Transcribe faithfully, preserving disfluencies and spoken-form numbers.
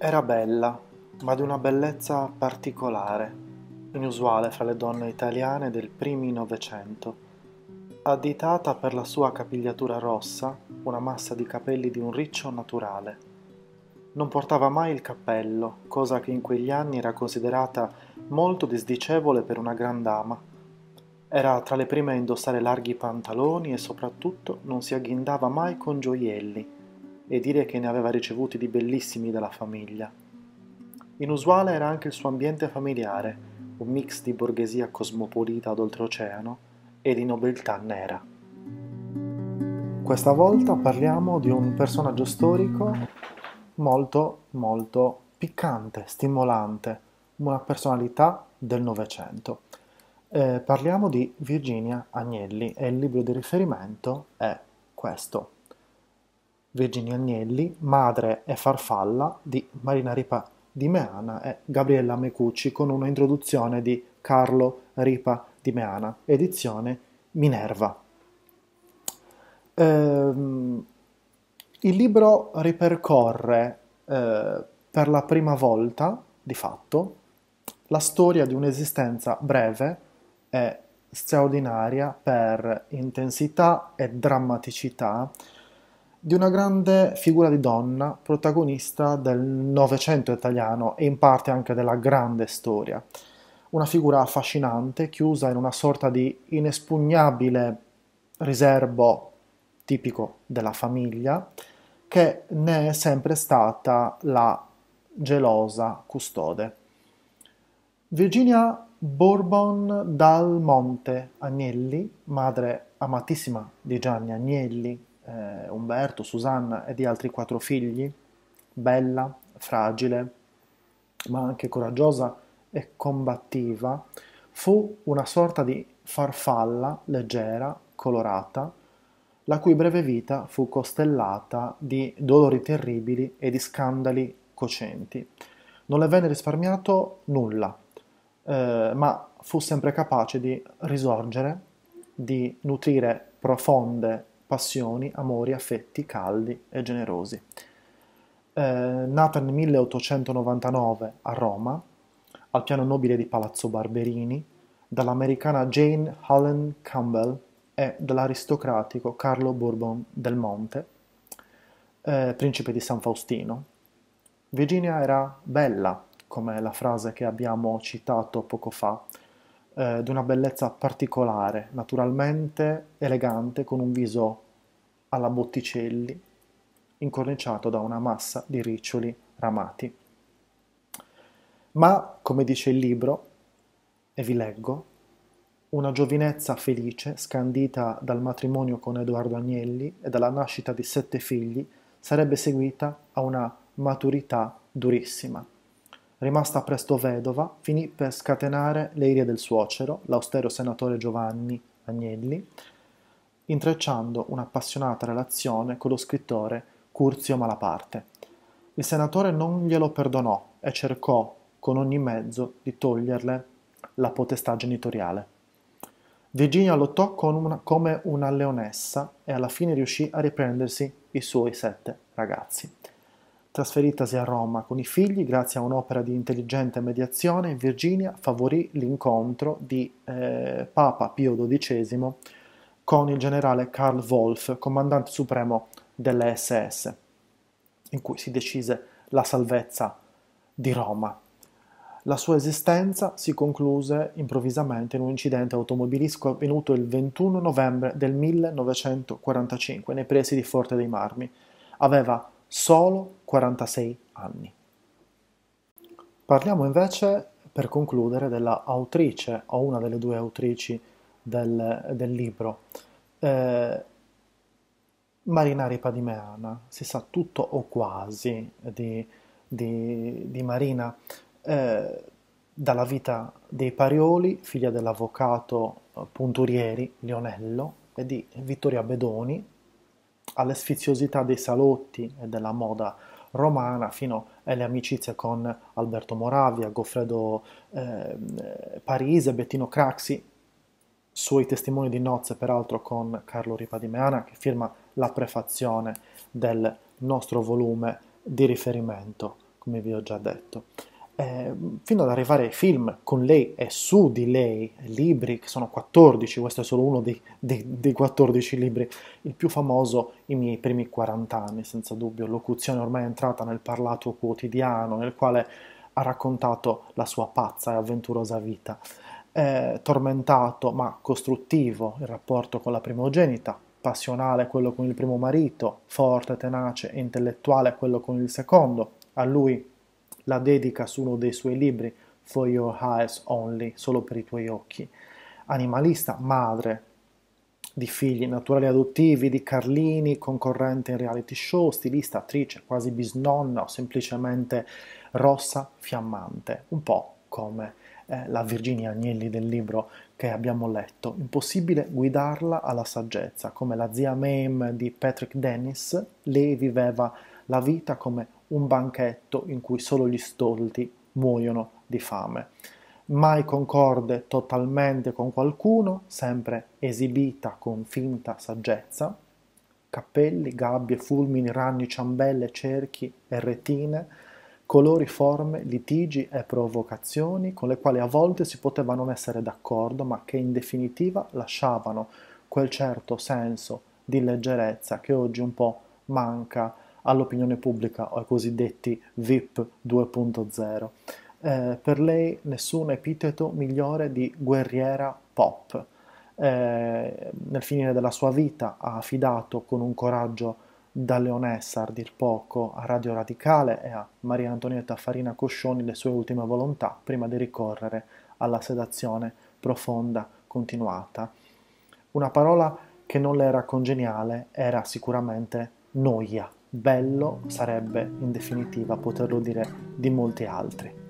Era bella, ma di una bellezza particolare, inusuale fra le donne italiane del primi Novecento, additata per la sua capigliatura rossa, una massa di capelli di un riccio naturale. Non portava mai il cappello, cosa che in quegli anni era considerata molto disdicevole per una gran dama. Era tra le prime a indossare larghi pantaloni e soprattutto non si agghindava mai con gioielli, e dire che ne aveva ricevuti di bellissimi dalla famiglia. Inusuale era anche il suo ambiente familiare, un mix di borghesia cosmopolita d'oltreoceano e di nobiltà nera. Questa volta parliamo di un personaggio storico molto, molto piccante, stimolante, una personalità del Novecento. Eh, parliamo di Virginia Agnelli e il libro di riferimento è questo. Virginia Agnelli, madre e farfalla di Marina Ripa di Meana e Gabriella Mecucci, con una introduzione di Carlo Ripa di Meana, edizione Minerva. Ehm, il libro ripercorre eh, per la prima volta, di fatto, la storia di un'esistenza breve e straordinaria per intensità e drammaticità di una grande figura di donna, protagonista del Novecento italiano e in parte anche della grande storia. Una figura affascinante, chiusa in una sorta di inespugnabile riserbo tipico della famiglia, che ne è sempre stata la gelosa custode. Virginia Bourbon dal Monte Agnelli, madre amatissima di Gianni Agnelli, Eh, Umberto, Susanna e di altri quattro figli, bella, fragile, ma anche coraggiosa e combattiva, fu una sorta di farfalla leggera, colorata, la cui breve vita fu costellata di dolori terribili e di scandali cocenti. Non le venne risparmiato nulla, eh, ma fu sempre capace di risorgere, di nutrire profonde passioni, amori, affetti caldi e generosi. Eh, nata nel milleottocentonovantanove a Roma, al piano nobile di Palazzo Barberini, dall'americana Jane Allen Campbell e dall'aristocratico Carlo Bourbon del Monte, eh, principe di San Faustino, Virginia era bella, come la frase che abbiamo citato poco fa, di una bellezza particolare, naturalmente elegante, con un viso alla Botticelli, incorniciato da una massa di riccioli ramati. Ma, come dice il libro, e vi leggo, una giovinezza felice, scandita dal matrimonio con Edoardo Agnelli e dalla nascita di sette figli, sarebbe seguita a una maturità durissima. Rimasta presto vedova, finì per scatenare le irie del suocero, l'austero senatore Giovanni Agnelli, intrecciando un'appassionata relazione con lo scrittore Curzio Malaparte. Il senatore non glielo perdonò e cercò con ogni mezzo di toglierle la potestà genitoriale. Virginia lottò con una, come una leonessa e alla fine riuscì a riprendersi i suoi sette ragazzi. Trasferitasi a Roma con i figli, grazie a un'opera di intelligente mediazione, Virginia favorì l'incontro di eh, Papa Pio dodicesimo con il generale Karl Wolff, comandante supremo delle esse esse, in cui si decise la salvezza di Roma. La sua esistenza si concluse improvvisamente in un incidente automobilistico avvenuto il ventuno novembre del millenovecentoquarantacinque nei pressi di Forte dei Marmi. Aveva solo quarantasei anni. Parliamo invece, per concludere, della autrice o una delle due autrici del, del libro. Eh, Marina Ripa di Meana, si sa tutto o quasi di, di, di Marina, eh, dalla vita dei Parioli, figlia dell'avvocato Punturieri Leonello e di Vittoria Bedoni, alle sfiziosità dei salotti e della moda romana, fino alle amicizie con Alberto Moravia, Goffredo eh, Parise, Bettino Craxi, suoi testimoni di nozze peraltro con Carlo Ripa di Meana, che firma la prefazione del nostro volume di riferimento. come vi ho già detto, eh, fino ad arrivare ai film con lei e su di lei, libri che sono quattordici, questo è solo uno dei, dei, dei quattordici libri, il più famoso, I miei primi quaranta anni, senza dubbio, locuzione ormai entrata nel parlato quotidiano, nel quale ha raccontato la sua pazza e avventurosa vita. Eh, tormentato ma costruttivo il rapporto con la primogenita, passionale quello con il primo marito, forte, tenace e intellettuale quello con il secondo. A lui la dedica su uno dei suoi libri, For Your Eyes Only, solo per i tuoi occhi. Animalista, madre di figli naturali adottivi di Carlini, concorrente in reality show, stilista, attrice, quasi bisnonna o semplicemente rossa, fiammante, un po' come eh, la Virginia Agnelli del libro che abbiamo letto. Impossibile guidarla alla saggezza, come la zia Mame di Patrick Dennis, lei viveva la vita come un banchetto in cui solo gli stolti muoiono di fame. Mai concorde totalmente con qualcuno, sempre esibita con finta saggezza, cappelli, gabbie, fulmini, ragni, ciambelle, cerchi e retine, colori, forme, litigi e provocazioni con le quali a volte si poteva non essere d'accordo, ma che in definitiva lasciavano quel certo senso di leggerezza che oggi un po' manca all'opinione pubblica o ai cosiddetti V I P due punto zero. Eh, per lei nessun epiteto migliore di guerriera pop. Eh, nel finire della sua vita ha affidato con un coraggio da leonessa, a dir poco, a Radio Radicale e a Maria Antonietta Farina Coscioni le sue ultime volontà prima di ricorrere alla sedazione profonda continuata. Una parola che non le era congeniale era sicuramente noia. Bello sarebbe in definitiva poterlo dire di molti altri.